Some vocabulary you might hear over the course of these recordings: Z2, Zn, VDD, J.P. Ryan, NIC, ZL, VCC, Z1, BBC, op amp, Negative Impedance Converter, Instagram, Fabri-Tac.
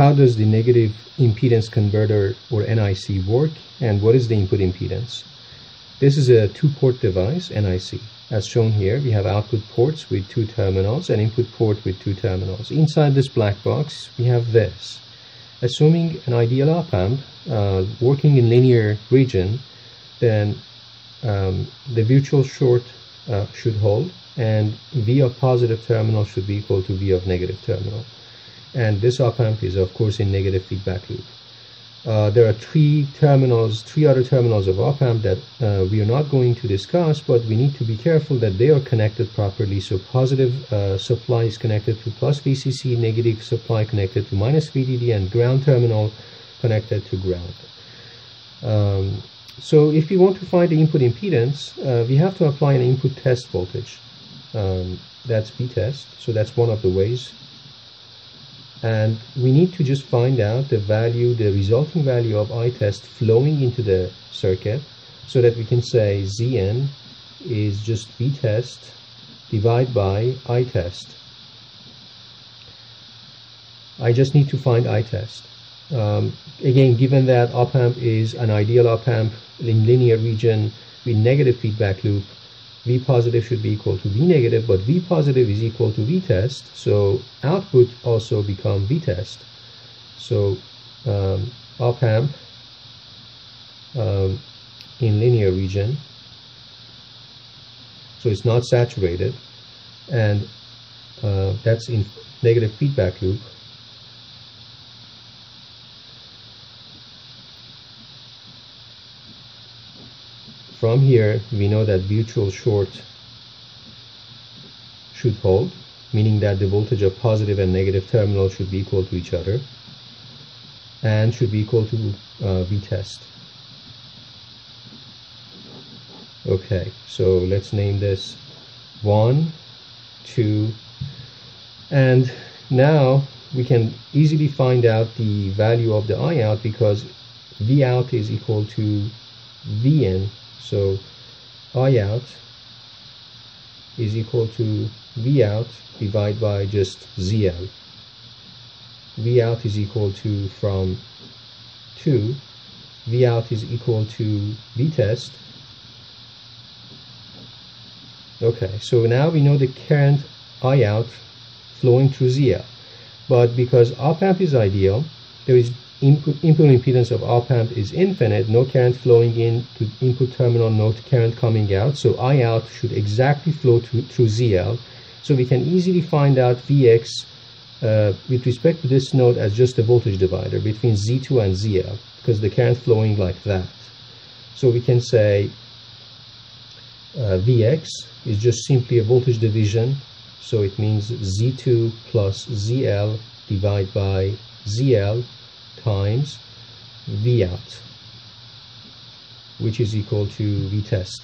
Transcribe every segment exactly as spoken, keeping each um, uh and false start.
How does the negative impedance converter or N I C work, and what is the input impedance? This is a two-port device, N I C. As shown here, we have output ports with two terminals and input port with two terminals. Inside this black box, we have this. Assuming an ideal op amp uh, working in linear region, then um, the virtual short uh, should hold, and V of positive terminal should be equal to V of negative terminal. And this op amp is of course in negative feedback loop. Uh, there are three terminals, three other terminals of op amp that uh, we are not going to discuss, but we need to be careful that they are connected properly. So positive uh, supply is connected to plus V C C, negative supply connected to minus V D D, and ground terminal connected to ground. Um, so if we want to find the input impedance, uh, we have to apply an input test voltage. Um, that's V test, so that's one of the ways. And we need to just find out the value, the resulting value of I test flowing into the circuit, so that we can say Z N is just V test divided by I test. I just need to find I test. Um, again, given that op amp is an ideal op amp in linear region with negative feedback loop, V positive should be equal to V negative, but V positive is equal to V test, so output also become V test. So um, op amp um, in linear region, so it's not saturated, and uh, that's in negative feedback loop. From here, we know that virtual short should hold, meaning that the voltage of positive and negative terminal should be equal to each other and should be equal to uh, V test. Okay, so let's name this one, two, and now we can easily find out the value of the I out, because V out is equal to V in. So I out is equal to V out divided by just Z L. V out is equal to from two. V out is equal to V test. Okay, so now we know the current I out flowing through Z L. But because op amp is ideal, there is Input, input impedance of op amp is infinite, no current flowing in to input terminal, no current coming out, so I out should exactly flow through, through Z L. So we can easily find out V X uh, with respect to this node as just a voltage divider between Z two and Z L, because the current flowing like that. So we can say uh, V X is just simply a voltage division, so it means Z two plus Z L divided by Z L times V out, which is equal to V test.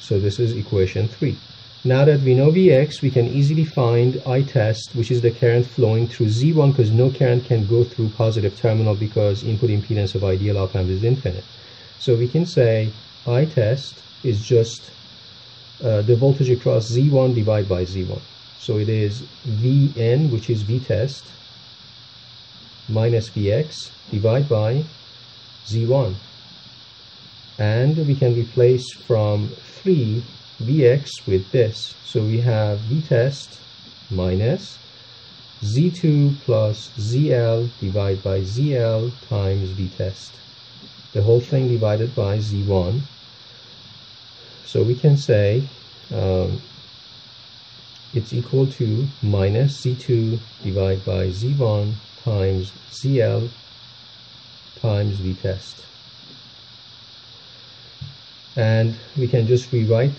So this is equation three. Now that we know V X, we can easily find I test, which is the current flowing through Z one, because no current can go through positive terminal because input impedance of ideal op amp is infinite. So we can say I test is just uh, the voltage across Z one divided by Z one. So it is V N, which is V test, minus V X divided by Z one. And we can replace from three V X with this. So we have V test minus Z two plus Z L divided by Z L times V test. The whole thing divided by Z one. So we can say um, it's equal to minus Z two divided by Z one times Z L times V test. And we can just rewrite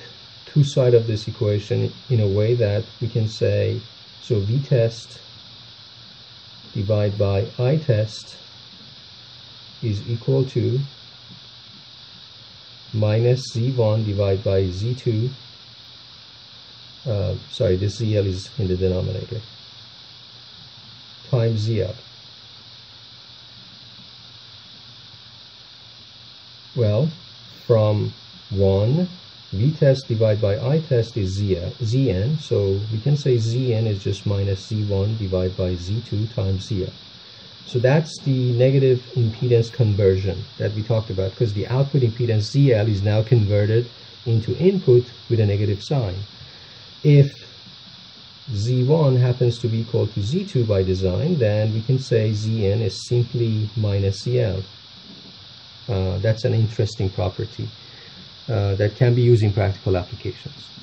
two sides of this equation in a way that we can say, so V test divided by I test is equal to minus Z one divided by Z two, uh, sorry, this Z L is in the denominator, times Z L. Well, from one. Vtest divided by Itest is Zn, so we can say Zn is just minus Z one divided by Z two times Z L. So that's the negative impedance conversion that we talked about, because the output impedance Z L is now converted into input with a negative sign. If Z one happens to be equal to Z two by design, then we can say Zn is simply minus Z L. Uh, that's an interesting property. Uh, that can be used in practical applications.